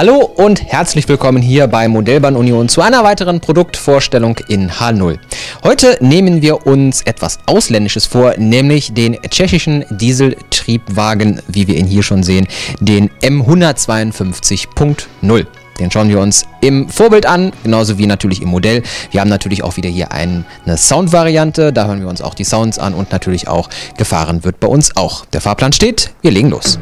Hallo und herzlich willkommen hier bei Modellbahnunion zu einer weiteren Produktvorstellung in H0. Heute nehmen wir uns etwas Ausländisches vor, nämlich den tschechischen Dieseltriebwagen, wie wir ihn hier schon sehen, den M152.0. Den schauen wir uns im Vorbild an, genauso wie natürlich im Modell. Wir haben natürlich auch wieder hier eine Soundvariante, da hören wir uns auch die Sounds an und natürlich auch gefahren wird bei uns auch. Der Fahrplan steht, wir legen los.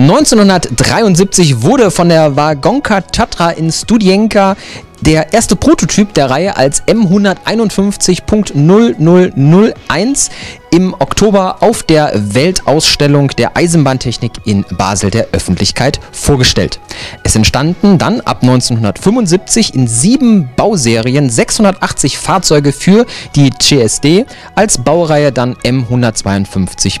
(1973) wurde von der Waggonka Tatra in Studienka der erste Prototyp der Reihe als M151.0001 im Oktober auf der Weltausstellung der Eisenbahntechnik in Basel der Öffentlichkeit vorgestellt. Es entstanden dann ab 1975 in 7 Bauserien 680 Fahrzeuge für die CSD, als Baureihe dann M152.0.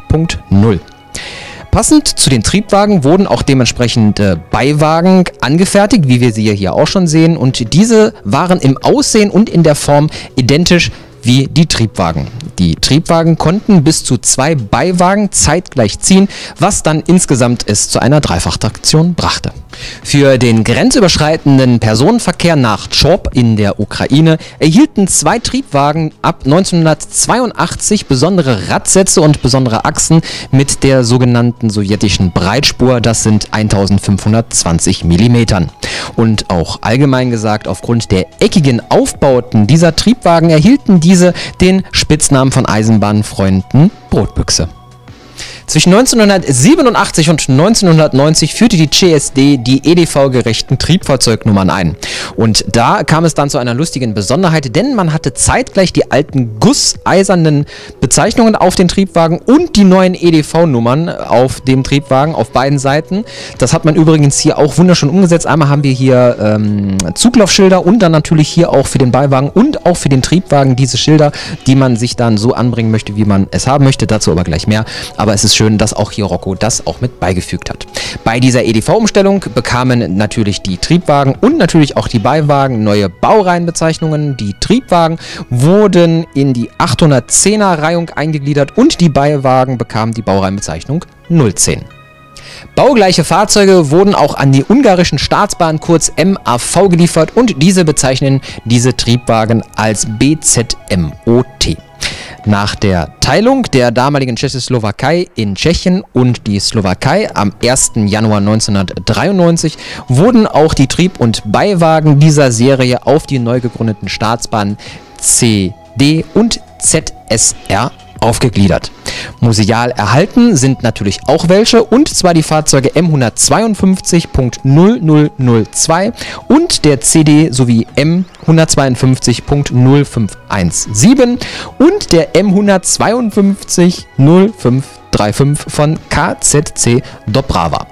Passend zu den Triebwagen wurden auch dementsprechend Beiwagen angefertigt, wie wir sie hier auch schon sehen. Und diese waren im Aussehen und in der Form identisch wie die Triebwagen. Die Triebwagen konnten bis zu 2 Beiwagen zeitgleich ziehen, was dann insgesamt es zu einer Dreifachtraktion brachte. Für den grenzüberschreitenden Personenverkehr nach Chop in der Ukraine erhielten 2 Triebwagen ab 1982 besondere Radsätze und besondere Achsen mit der sogenannten sowjetischen Breitspur, das sind 1520 mm. Und auch allgemein gesagt, aufgrund der eckigen Aufbauten dieser Triebwagen erhielten diese den Spitznamen von Eisenbahnfreunden Brotbüchse. Zwischen 1987 und 1990 führte die CSD die EDV-gerechten Triebfahrzeugnummern ein. Und da kam es dann zu einer lustigen Besonderheit, denn man hatte zeitgleich die alten gusseisernen Bezeichnungen auf den Triebwagen und die neuen EDV-Nummern auf dem Triebwagen auf beiden Seiten. Das hat man übrigens hier auch wunderschön umgesetzt. Einmal haben wir hier Zuglaufschilder und dann natürlich hier auch für den Beiwagen und auch für den Triebwagen diese Schilder, die man sich dann so anbringen möchte, wie man es haben möchte. Dazu aber gleich mehr. Aber es ist schön, dass auch hier Roco das auch mit beigefügt hat. Bei dieser EDV-Umstellung bekamen natürlich die Triebwagen und natürlich auch die Beiwagen neue Baureihenbezeichnungen. Die Triebwagen wurden in die 810er-Reihung eingegliedert und die Beiwagen bekamen die Baureihenbezeichnung 010. Baugleiche Fahrzeuge wurden auch an die ungarischen Staatsbahn kurz MAV geliefert und diese bezeichnen diese Triebwagen als BZMOT. Nach der Teilung der damaligen Tschechoslowakei in Tschechien und die Slowakei am 1. Januar 1993 wurden auch die Trieb- und Beiwagen dieser Serie auf die neu gegründeten Staatsbahnen CD und ZSR aufgegliedert. Museal erhalten sind natürlich auch welche, und zwar die Fahrzeuge M152.0002 und der CD sowie M152.0517 und der M152.0535 von KZC Dobrava.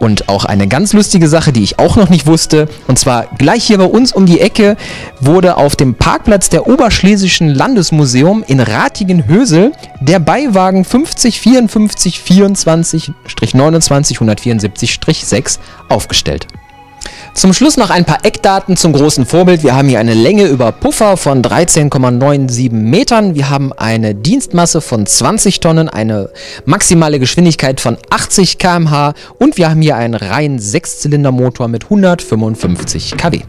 Und auch eine ganz lustige Sache, die ich auch noch nicht wusste, und zwar gleich hier bei uns um die Ecke wurde auf dem Parkplatz der Oberschlesischen Landesmuseum in Ratingen-Hösel der Beiwagen 5054-24-29-174-6 aufgestellt. Zum Schluss noch ein paar Eckdaten zum großen Vorbild. Wir haben hier eine Länge über Puffer von 13,97 Metern. Wir haben eine Dienstmasse von 20 Tonnen, eine maximale Geschwindigkeit von 80 km/h und wir haben hier einen reinen 6-Zylinder-Motor mit 155 kW.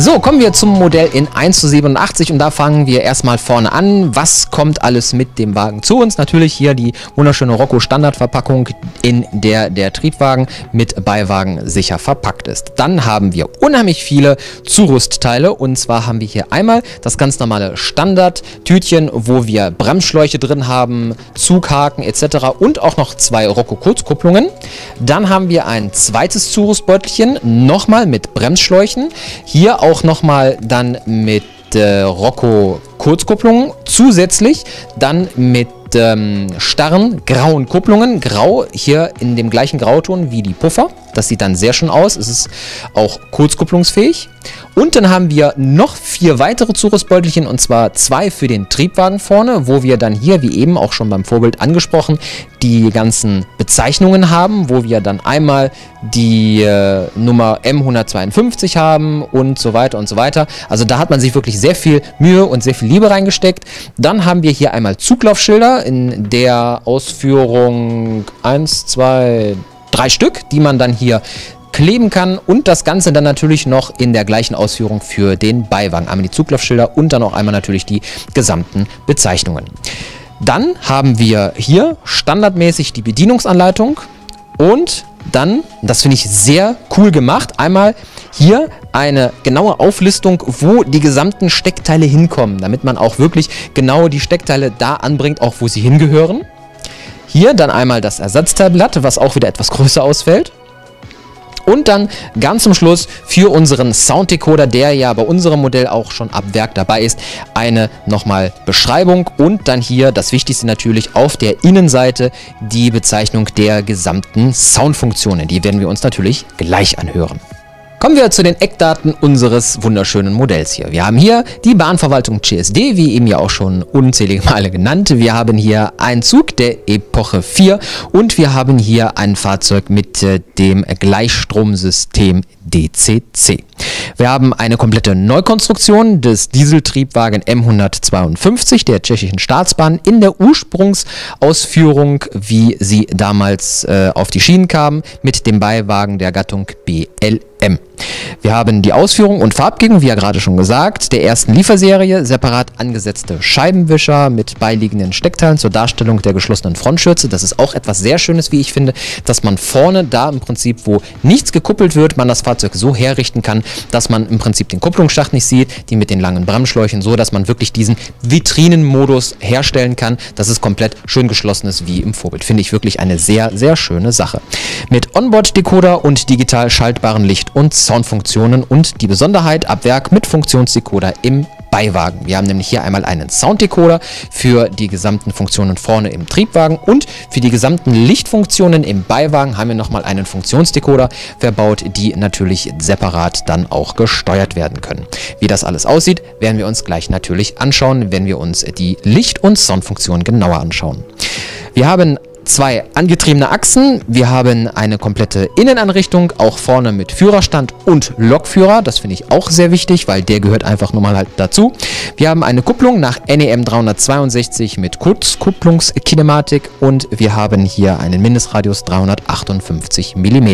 So, kommen wir zum Modell in 1:87 und da fangen wir erstmal vorne an. Was kommt alles mit dem Wagen zu uns? Natürlich hier die wunderschöne Roco Standardverpackung, in der Triebwagen mit Beiwagen sicher verpackt ist. Dann haben wir unheimlich viele Zurüstteile und zwar haben wir hier einmal das ganz normale Standardtütchen, wo wir Bremsschläuche drin haben, Zughaken etc. und auch noch zwei Roco Kurzkupplungen. Dann haben wir ein zweites Zurüstbeutelchen, nochmal mit Bremsschläuchen. Hier auch nochmal dann mit Roco Kurzkupplungen, zusätzlich dann mit starren grauen Kupplungen, grau hier in dem gleichen Grauton wie die Puffer. Das sieht dann sehr schön aus, es ist auch kurzkupplungsfähig. Und dann haben wir noch 4 weitere Zurüstbeutelchen und zwar 2 für den Triebwagen vorne, wo wir dann hier, wie eben auch schon beim Vorbild angesprochen, die ganzen Bezeichnungen haben, wo wir dann einmal die Nummer M152 haben und so weiter und so weiter. Also da hat man sich wirklich sehr viel Mühe und sehr viel Liebe reingesteckt. Dann haben wir hier einmal Zuglaufschilder in der Ausführung 1, 2, 3 Stück, die man dann hier kleben kann und das Ganze dann natürlich noch in der gleichen Ausführung für den Beiwagen. Einmal die Zuglaufschilder und dann auch einmal natürlich die gesamten Bezeichnungen. Dann haben wir hier standardmäßig die Bedienungsanleitung und dann, das finde ich sehr cool gemacht, einmal hier eine genaue Auflistung, wo die gesamten Steckteile hinkommen, damit man auch wirklich genau die Steckteile da anbringt, auch wo sie hingehören. Hier dann einmal das Ersatzteilblatt, was auch wieder etwas größer ausfällt. Und dann ganz zum Schluss für unseren Sounddecoder, der ja bei unserem Modell auch schon ab Werk dabei ist, eine nochmal Beschreibung und dann hier das Wichtigste natürlich auf der Innenseite die Bezeichnung der gesamten Soundfunktionen. Die werden wir uns natürlich gleich anhören. Kommen wir zu den Eckdaten unseres wunderschönen Modells hier. Wir haben hier die Bahnverwaltung CSD, wie eben ja auch schon unzählige Male genannt. Wir haben hier einen Zug der Epoche 4 und wir haben hier ein Fahrzeug mit dem Gleichstromsystem DCC. Wir haben eine komplette Neukonstruktion des Dieseltriebwagen M152 der tschechischen Staatsbahn in der Ursprungsausführung, wie sie damals auf die Schienen kamen, mit dem Beiwagen der Gattung BLM. Wir haben die Ausführung und Farbgebung, wie ja gerade schon gesagt, der ersten Lieferserie, separat angesetzte Scheibenwischer mit beiliegenden Steckteilen zur Darstellung der geschlossenen Frontschürze. Das ist auch etwas sehr Schönes, wie ich finde, dass man vorne da im Prinzip, wo nichts gekuppelt wird, man das Fahrzeug so herrichten kann, dass man im Prinzip den Kupplungsschacht nicht sieht, die mit den langen Bremsschläuchen, so dass man wirklich diesen Vitrinenmodus herstellen kann, dass es komplett schön geschlossen ist, wie im Vorbild. Finde ich wirklich eine sehr, sehr schöne Sache. Mit Onboard-Decoder und digital schaltbaren Licht- und Soundfunktionen und die Besonderheit ab Werk mit Funktionsdecoder im Beiwagen. Wir haben nämlich hier einmal einen Sounddecoder für die gesamten Funktionen vorne im Triebwagen und für die gesamten Lichtfunktionen im Beiwagen haben wir nochmal einen Funktionsdecoder verbaut, die natürlich separat dann auch gesteuert werden können. Wie das alles aussieht, werden wir uns gleich natürlich anschauen, wenn wir uns die Licht- und Soundfunktionen genauer anschauen. Wir haben 2 angetriebene Achsen, wir haben eine komplette Innenanrichtung, auch vorne mit Führerstand und Lokführer, das finde ich auch sehr wichtig, weil der gehört einfach normal halt dazu. Wir haben eine Kupplung nach NEM 362 mit Kurzkupplungskinematik und wir haben hier einen Mindestradius 358 mm.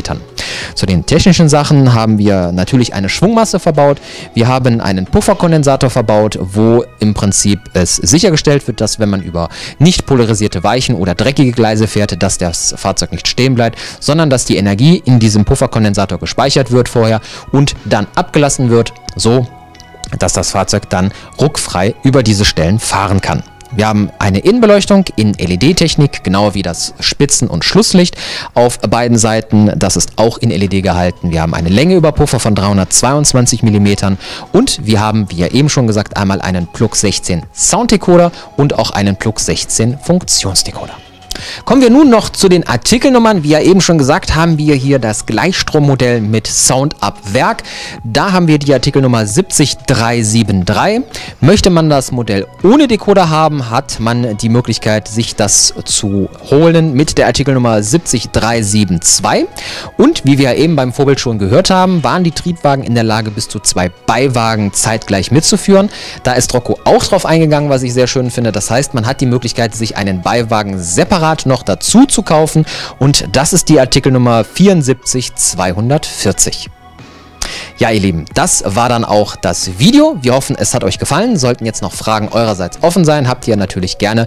Zu den technischen Sachen haben wir natürlich eine Schwungmasse verbaut, wir haben einen Pufferkondensator verbaut, wo im Prinzip es sichergestellt wird, dass wenn man über nicht polarisierte Weichen oder dreckige Gleise fährt, dass das Fahrzeug nicht stehen bleibt, sondern dass die Energie in diesem Pufferkondensator gespeichert wird vorher und dann abgelassen wird, so dass das Fahrzeug dann ruckfrei über diese Stellen fahren kann. Wir haben eine Innenbeleuchtung in LED-Technik, genau wie das Spitzen- und Schlusslicht auf beiden Seiten. Das ist auch in LED gehalten. Wir haben eine Länge über Puffer von 322 mm und wir haben, wie ja eben schon gesagt, einmal einen PLUX16 Sounddecoder und auch einen PLUX16 Funktionsdecoder. Kommen wir nun noch zu den Artikelnummern. Wie ja eben schon gesagt, haben wir hier das Gleichstrommodell mit Sound ab Werk. Da haben wir die Artikelnummer 70373. Möchte man das Modell ohne Decoder haben, hat man die Möglichkeit, sich das zu holen mit der Artikelnummer 70372. Und wie wir ja eben beim Vorbild schon gehört haben, waren die Triebwagen in der Lage, bis zu 2 Beiwagen zeitgleich mitzuführen. Da ist Roco auch drauf eingegangen, was ich sehr schön finde. Das heißt, man hat die Möglichkeit, sich einen Beiwagen separat noch dazu zu kaufen und das ist die Artikelnummer 74240. Ja, ihr Lieben, das war dann auch das Video. Wir hoffen, es hat euch gefallen. Sollten jetzt noch Fragen eurerseits offen sein, habt ihr natürlich gerne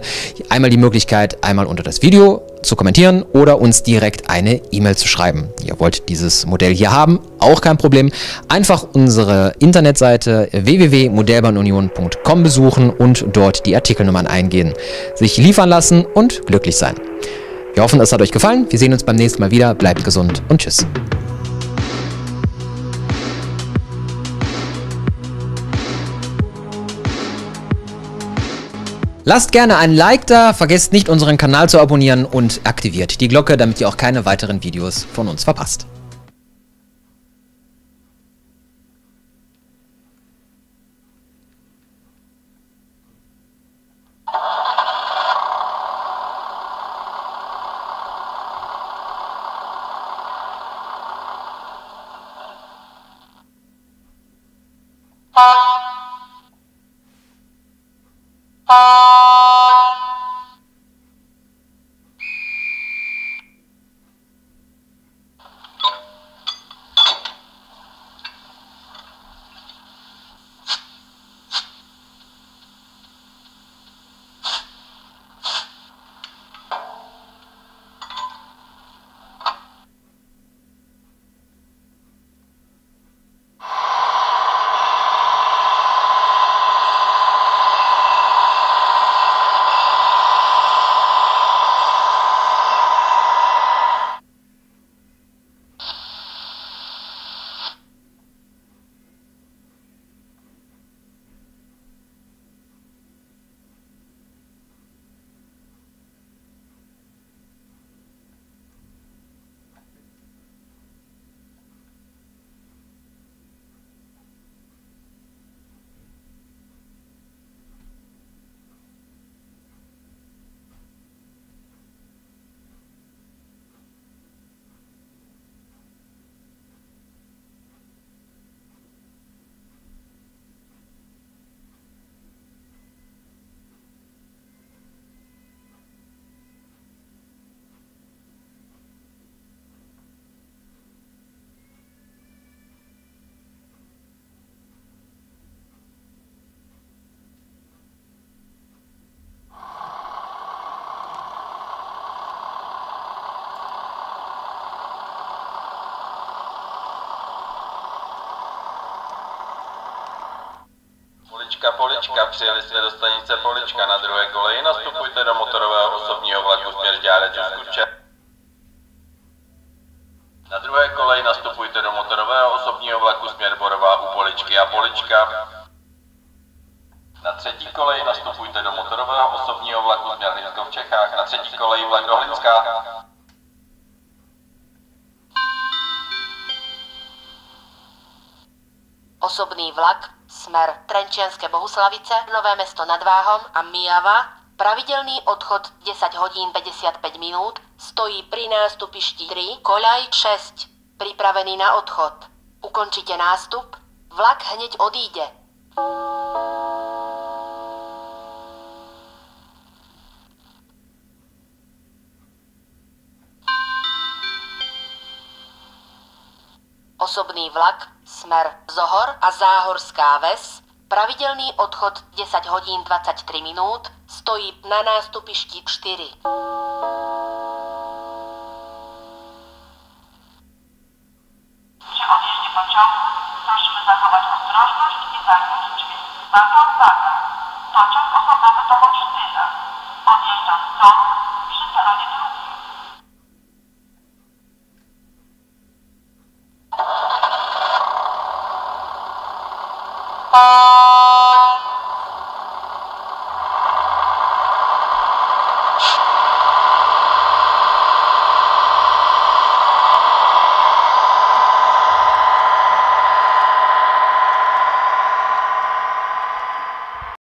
einmal die Möglichkeit, einmal unter das Video zu kommentieren oder uns direkt eine E-Mail zu schreiben. Ihr wollt dieses Modell hier haben, auch kein Problem. Einfach unsere Internetseite www.modellbahnunion.com besuchen und dort die Artikelnummern eingehen. Sich liefern lassen und glücklich sein. Wir hoffen, es hat euch gefallen. Wir sehen uns beim nächsten Mal wieder. Bleibt gesund und tschüss. Lasst gerne ein Like da, vergesst nicht, unseren Kanal zu abonnieren und aktiviert die Glocke, damit ihr auch keine weiteren Videos von uns verpasst. Polička, přijeli jste do stanice Polička na druhé koleji, nastupujte do motorového osobního vlaku směr Dňálec Na druhé koleji nastupujte do motorového osobního vlaku směr Borová u Poličky a Polička. Na třetí koleji nastupujte do motorového osobního vlaku směr Linsko v Čechách, na třetí koleji vlak do Hlinska. Osobný vlak smer Trenčianske Bohuslavice, Nové Mesto nad Váhom a Mijava, pravidelný odchod 10 hodín 55 minút, stojí pri nástupišti 3, koľaj 6, pripravený na odchod. Ukončite nástup, vlak hneď odíde. Osobný vlak smer Zohor a Záhorská Ves, pravidelný odchod 10 hodín 23 minút, stojí na nástupišti 4. Przy odjeździe pociągu prosimy zachować ostrożność i zamknąć drzwi. Uwaga! Pociąg osobowy to Olsztyna. Odjeżdża z Zohor przy peronie 2.